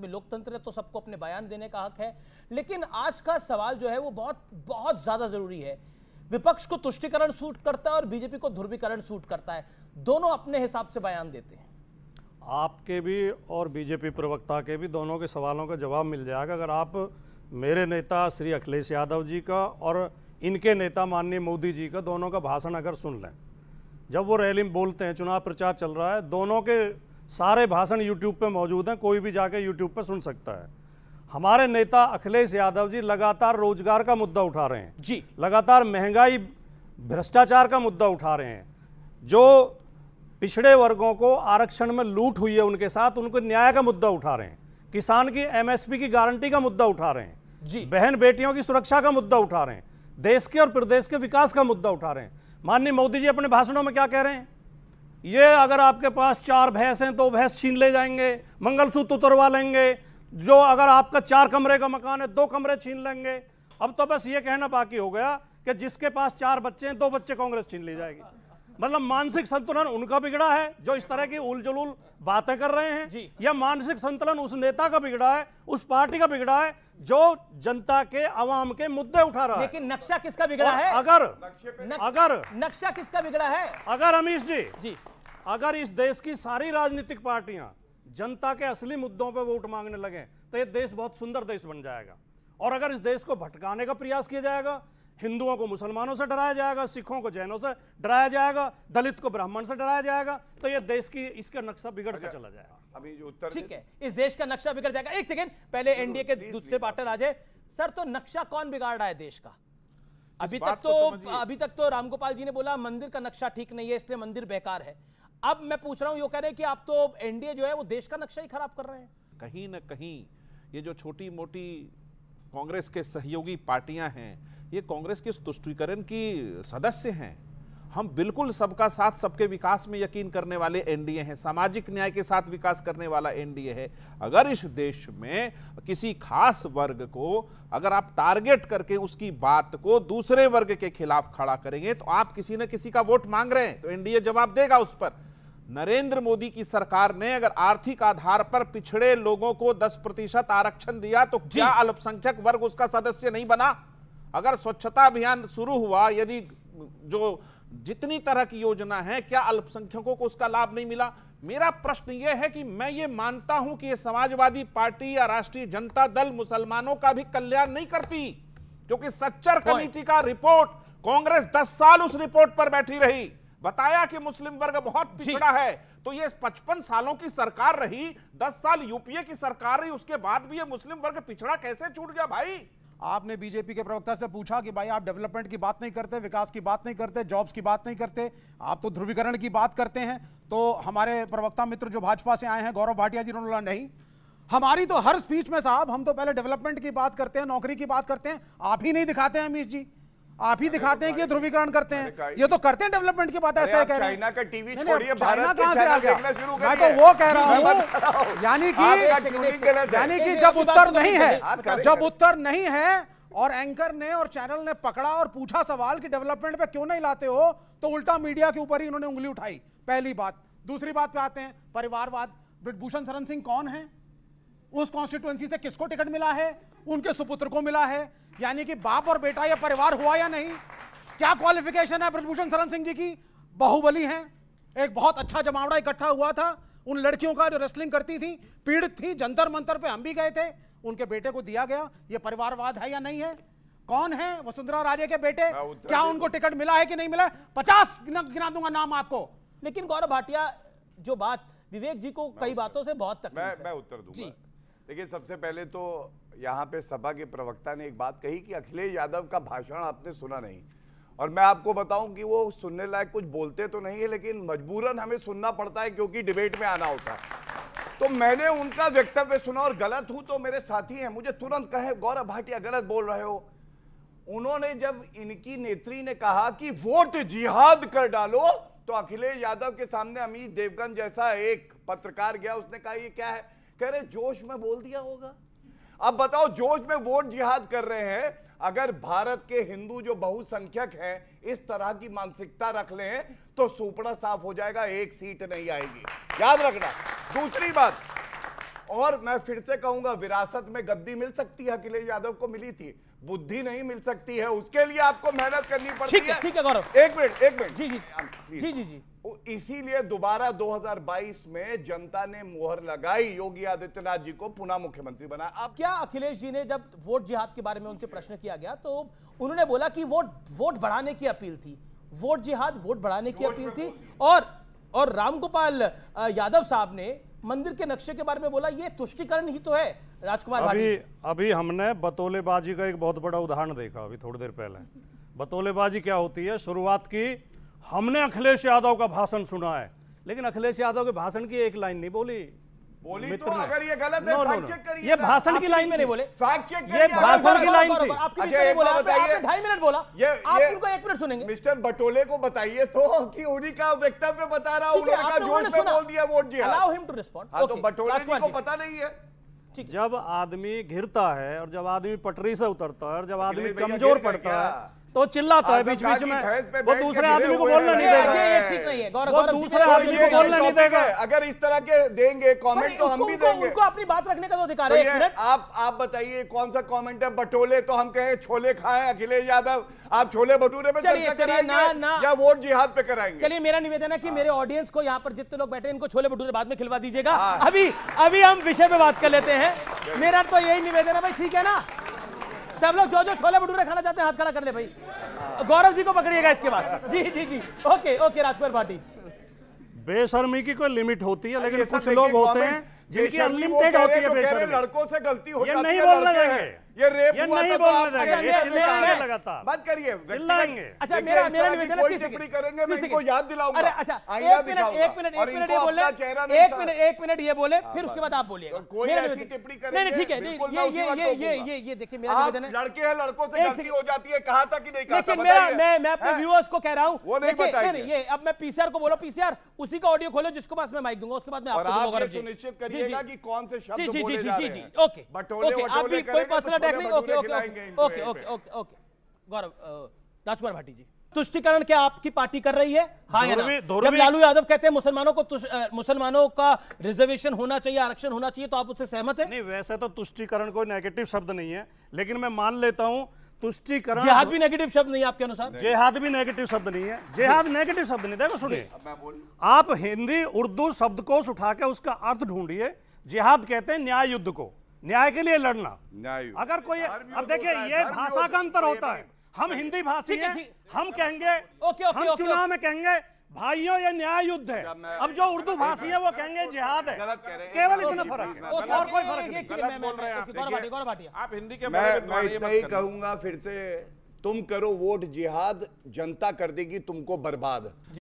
हाथ में लोकतंत्र है तो सबको अपने बयान देने का हक है। लेकिन आज का सवाल जो है वो बहुत बहुत ज़्यादा ज़रूरी है। विपक्ष को तुष्टिकरण सूट करता है और बीजेपी को ध्रुवीकरण सूट करता है, दोनों अपने हिसाब से बयान देते हैं। आपके भी और बीजेपी प्रवक्ता के भी दोनों के सवालों का जवाब मिल जाएगा अगर आप मेरे नेता श्री अखिलेश यादव जी का और इनके नेता माननीय मोदी जी का दोनों का भाषण अगर सुन लें। जब वो रैली में बोलते हैं, चुनाव प्रचार चल रहा है, दोनों के सारे भाषण यूट्यूब पे मौजूद हैं, कोई भी जाके यूट्यूब पे सुन सकता है। हमारे नेता अखिलेश यादव जी लगातार रोजगार का मुद्दा उठा रहे हैं जी, लगातार महंगाई भ्रष्टाचार का मुद्दा उठा रहे हैं, जो पिछड़े वर्गों को आरक्षण में लूट हुई है उनके साथ उनको न्याय का मुद्दा उठा रहे हैं, किसान की एमएसपी की गारंटी का मुद्दा उठा रहे हैं जी, बहन बेटियों की सुरक्षा का मुद्दा उठा रहे हैं, देश के और प्रदेश के विकास का मुद्दा उठा रहे हैं। माननीय मोदी जी अपने भाषणों में क्या कह रहे हैं? ये अगर आपके पास 4 भैंस हैं तो भैंस छीन ले जाएंगे, मंगलसूत्र उतरवा लेंगे, जो अगर आपका 4 कमरे का मकान है 2 कमरे छीन लेंगे। अब तो बस ये कहना बाकी हो गया कि जिसके पास 4 बच्चे हैं 2 बच्चे कांग्रेस छीन ले जाएगी। मतलब मानसिक संतुलन उनका बिगड़ा है जो इस तरह की उलझुल बातें कर रहे हैं, या मानसिक संतुलन उस नेता का बिगड़ा है, उस पार्टी का बिगड़ा है जो जनता के आवाम के मुद्दे उठा रहा है। लेकिन नक्शा किसका बिगड़ा है? अगर नक्शा किसका बिगड़ा है? अगर अमीश जी अगर इस देश की सारी राजनीतिक पार्टियां जनता के असली मुद्दों पर वोट मांगने लगे तो ये देश बहुत सुंदर देश बन जाएगा। और अगर इस देश को भटकाने का प्रयास किया जाएगा, हिंदुओं को मुसलमानों से डराया जाएगा, सिखों को जैनों से डराया जाएगा, दलित को ब्राह्मण से डराया जाएगा, तो ये देश की इसका नक्शा बिगड़ कर चला जाएगा। अभी जो उत्तर ठीक है, इस देश का नक्शा बिगड़ जाएगा। एक सेकेंड, पहले एनडीए के दूसरे पार्टनर राजे सर, तो नक्शा कौन बिगाड़ रहा है देश का? अभी तक तो रामगोपाल जी ने बोला मंदिर का नक्शा ठीक नहीं है इसलिए मंदिर बेकार है। अब मैं पूछ रहा हूँ, यो कह रहे हैं कि आप तो एनडीए जो है वो देश का नक्शा ही खराब कर रहे हैं। कहीं ना कहीं ये जो छोटी मोटी कांग्रेस के सहयोगी पार्टियां हैं ये कांग्रेस के तुष्टिकरण की सदस्य हैं। हम बिल्कुल सबका साथ सबके विकास में यकीन करने वाले एनडीए हैं, सामाजिक न्याय के साथ विकास करने वाला एनडीए है। अगर इस देश में किसी खास वर्ग को अगर आप टारगेट करके उसकी बात को दूसरे वर्ग के खिलाफ खड़ा करेंगे तो आप किसी न किसी का वोट मांग रहे हैं तो एनडीए जवाब देगा उस पर। नरेंद्र मोदी की सरकार ने अगर आर्थिक आधार पर पिछड़े लोगों को 10% आरक्षण दिया तो क्या अल्पसंख्यक वर्ग उसका सदस्य नहीं बना? अगर स्वच्छता अभियान शुरू हुआ, यदि जो जितनी तरह की योजना है, क्या अल्पसंख्यकों को उसका लाभ नहीं मिला? मेरा प्रश्न यह है कि मैं ये मानता हूं कि ये समाजवादी पार्टी या राष्ट्रीय जनता दल मुसलमानों का भी कल्याण नहीं करती, क्योंकि सच्चर कमेटी का रिपोर्ट कांग्रेस 10 साल उस रिपोर्ट पर बैठी रही, बताया कि मुस्लिम वर्ग बहुत पिछड़ा है। तो ये 55 सालों की सरकार रही, 10 साल यूपीए की सरकार रही, उसके बाद भी ये मुस्लिम वर्ग पिछड़ा कैसे छूट गया? भाई आपने बीजेपी के प्रवक्ता से पूछा कि भाई आप डेवलपमेंट की बात नहीं करते, विकास की बात नहीं करते, जॉब्स की बात नहीं करते, आप तो ध्रुवीकरण की बात करते हैं। तो हमारे प्रवक्ता मित्र जो भाजपा से आए हैं गौरव भाटिया जी, उन्होंने बोला नहीं हमारी तो हर स्पीच में साहब हम तो पहले डेवलपमेंट की बात करते हैं, नौकरी की बात करते हैं। आप ही नहीं दिखाते हैं अमीश जी, आप ही दिखाते हैं कि ध्रुवीकरण करते हैं, ये तो करते हैं डेवलपमेंट की बात। ऐसा कह रहे हैं चाइना का टीवी छोड़िए, भारत कहां से आ गया? मैं तो वो कह रहा हूं यानी कि जब उत्तर नहीं है और एंकर ने और चैनल ने पकड़ा और पूछा सवाल कि डेवलपमेंट पे क्यों नहीं लाते हो, तो उल्टा मीडिया के ऊपर ही उन्होंने उंगली उठाई। पहली बात। दूसरी बात पे आते हैं, परिवारवाद। बृजभूषण शरण सिंह कौन है? उस कॉन्स्टिट्यूएंसी से किसको टिकट मिला है? उनके सुपुत्र को मिला है। यानी कि बाप और बेटा या परिवार हुआ या नहीं? क्या क्वालिफिकेशन है बृजभूषण शरण सिंह जी की? बाहुबली हैं, एक बहुत अच्छा जमावड़ा इकट्ठा हुआ था उन लड़कियों का जो रेसलिंग करती थी, पीड़ित थी, जंतर मंतर पे हम भी गए थे, उनके बेटे को दिया गया। ये परिवारवाद है या नहीं है? कौन है वसुंधरा राजे के बेटे? क्या उनको टिकट मिला है कि नहीं मिला? 50 गिना दूंगा नाम आपको। लेकिन गौरव भाटिया, जो बात विवेक जी को कई बातों से बहुत तकलीफ है, उत्तर दूंगा। देखिए, सबसे पहले तो यहाँ पे सभा के प्रवक्ता ने एक बात कही कि अखिलेश यादव का भाषण आपने सुना नहीं, और मैं आपको बताऊं कि वो सुनने लायक कुछ बोलते तो नहीं है लेकिन मजबूरन हमें सुनना पड़ता है क्योंकि डिबेट में आना होता है। तो मैंने उनका वक्तव्य सुना और गलत हूं तो मेरे साथी हैं, मुझे तुरंत कहे गौरव भाटिया गलत बोल रहे हो। उन्होंने जब इनकी नेत्री ने कहा कि वोट जिहाद कर डालो, तो अखिलेश यादव के सामने अमित देवगन जैसा एक पत्रकार गया, उसने कहा ये क्या है? कह रहे जोश में बोल दिया होगा। अब बताओ, जोश में वोट जिहाद कर रहे हैं। अगर भारत के हिंदू जो बहुसंख्यक हैं इस तरह की मानसिकता रख ले तो सुपड़ा साफ हो जाएगा, 1 सीट नहीं आएगी, याद रखना। दूसरी बात, और मैं फिर से कहूंगा विरासत में गद्दी मिल सकती है, अखिलेश यादव को मिली थी, बुद्धि नहीं मिल सकती है, उसके लिए आपको मेहनत करनी पड़ती है। ठीक है गौरव, एक मिनट जी। इसीलिए दोबारा 2022 में जनता ने मोहर लगाई, योगी आदित्यनाथ जी को पुनः मुख्यमंत्री बनाया। अब क्या अखिलेश जी ने जब वोट जिहाद के बारे में उनसे प्रश्न किया गया तो उन्होंने बोला कि वोट बढ़ाने की अपील थी, वोट जिहाद वोट बढ़ाने की अपील थी। और रामगोपाल यादव साहब ने मंदिर के नक्शे के बारे में बोला ये तुष्टिकरण ही तो है। राजकुमार अभी हमने बतौलेबाजी का एक बहुत बड़ा उदाहरण देखा अभी थोड़ी देर पहले। बतौलेबाजी क्या होती है, शुरुआत की हमने अखिलेश यादव का भाषण सुना है, लेकिन अखिलेश यादव के भाषण की एक लाइन नहीं बोली तो अगर ये गलत है फैक्ट चेक करिए। ये भाषण की लाइन में नहीं बोले, फैक्ट चेक करिए, भाषण की लाइन थी। आप बताइए 2.5 मिनट बोला, आप उनको 1 मिनट सुनेंगे। मिस्टर बटोले को बताइए तो कि उन्हीं का वक्तव्य बता रहा हूं, उन्होंने कहा जोश में बोल दिया वोट जी। Allow him to respond. हां तो बटोले जी को पता नहीं है। जब आदमी घिरता है और जब आदमी पटरी से उतरता है और जब आदमी कमजोर पड़ता है तो चिल्लाता है बीच बीच में, वो दूसरे आदमी को बोलना नहीं देगा। ये ठीक नहीं है गौरव, दूसरे आदमी को बोलना नहीं देगा। अगर इस तरह के देंगे कमेंट तो हम भी देंगे, उनको अपनी बात रखने का तो अधिकार है। 1 मिनट आप बताइए कौन सा कमेंट है। बटोले तो हम कहें छोले खाए अखिलेश यादव, आप छोले भटूरे पे चर्चा कराएंगे या वोट जिहाद पे कराएंगे? चलिए मेरा निवेदन है कि मेरे ऑडियंस को, यहाँ पर जितने लोग बैठे हैं, इनको छोले भटूरे बाद में खिलवा दीजिएगा। अभी अभी हम विषय पे बात कर लेते हैं। मेरा तो यही निवेदन है भाई, ठीक है ना? सब लोग जो जो छोले भटूरे खाना चाहते हैं हाथ खड़ा कर ले भाई। गौरव जी को पकड़िएगा इसके बाद। जी जी जी, ओके राजकुमार भाटी। बेशर्मी की कोई लिमिट होती है, लेकिन कुछ लोग होते हैं जिनकी अनलिमिटेड होती है बेशर्मी। लड़कों से गलती हो जाती है, नहीं बोलना चाहिए, ये रेप हुआ तो आप लगातार बात करिए, चिल्लाएंगे। अच्छा मेरा निवेदन है, टिप्पणी करेंगे मैं इनको याद दिलाऊंगा। अरे अच्छा 1 मिनट ये बोले, 1 मिनट ये बोले, फिर उसके बाद आप बोलिएगा। कोई ऐसी टिप्पणी करेंगे नहीं, ठीक है? ये देखिए मेरा निवेदन है, लड़के हैं, लड़कों से गलती हो जाती है, कहा था कि नहीं कहा था बताइए। मैं अपने व्यूअर्स को कह रहा हूं वो नहीं बताएंगे। ये अब मैं पीसीआर को बोला, पीसीआर उसी का ऑडियो खोलो जिसको पास मैं माइक दूंगा, उसके बाद मैं आपको दूंगा। गौरव जी सुनिश्चित करिएगा कि कौन से शब्द बोले जा रहे हैं। ओके आप भी कोई पर्सनल ओके। गौरव राजकुमार भाटी जी, तुष्टिकरण क्या आपकी पार्टी कर रही है? हाँ या ना? जब लालू यादव कहते हैं मुसलमानों का रिजर्वेशन होना चाहिए, आरक्षण होना चाहिए, तो आप उससे सहमत हैं? नहीं, वैसे तो तुष्टिकरण कोई नेगेटिव शब्द नहीं है, लेकिन मैं मान लेता हूँ तुष्टिकरण। जिहाद भी नेगेटिव शब्द नहीं है आपके अनुसार? जिहाद भी नेगेटिव शब्द नहीं है, जिहाद नेगेटिव शब्द नहीं। देखो सुनिए, आप हिंदी उर्दू शब्दकोश उठा के उसका अर्थ ढूंढिए। जिहाद कहते हैं न्याय युद्ध को, न्याय के लिए लड़ना। न्याय अगर कोई, अब देखिए ये भाषा का अंतर होता है। हम हिंदी भाषी हैं, हम कहेंगे हम चुनाव में कहेंगे भाइयों ये न्याय युद्ध है। अब जो उर्दू भाषी है वो कहेंगे जिहाद है, केवल इतना फर्क है और कोई फर्क नहीं। आप हिंदी के मैं कहूंगा फिर से, तुम करो वोट जिहाद, जनता कर देगी तुमको बर्बाद।